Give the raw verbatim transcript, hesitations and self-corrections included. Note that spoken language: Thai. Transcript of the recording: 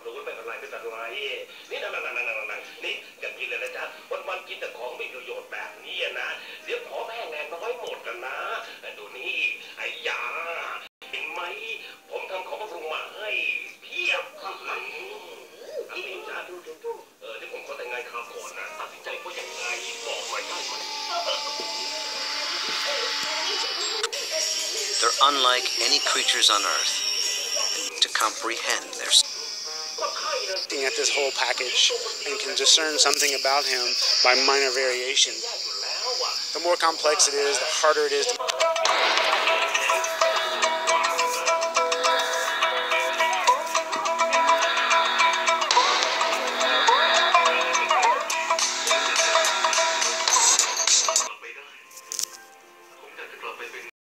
หนูไม่กำไรไม่สัตว์ร้ายนี่นั่งนั่งนั่งนั่งนั่งนี่อย่ากินเลยนะจ๊ะวันวันกินแต่ของไม่ประโยชน์แบบนี้นะเดี๋ยวท้องแห้งแรงน้อยหมดกันนะดูนี่ไอ้ยาเห็นไหมผมทำของปรุงมาให้เพียบครับพี่จ้าดูดูดูเออที่ผมขอแต่งงานคราวก่อนนะตัดสินใจว่าอย่างไรบอกไว้ได้ไหม They're unlike any creatures on earth to comprehend their looking at this whole package and can discern something about him by minor variation. The more complex it is, the harder it is to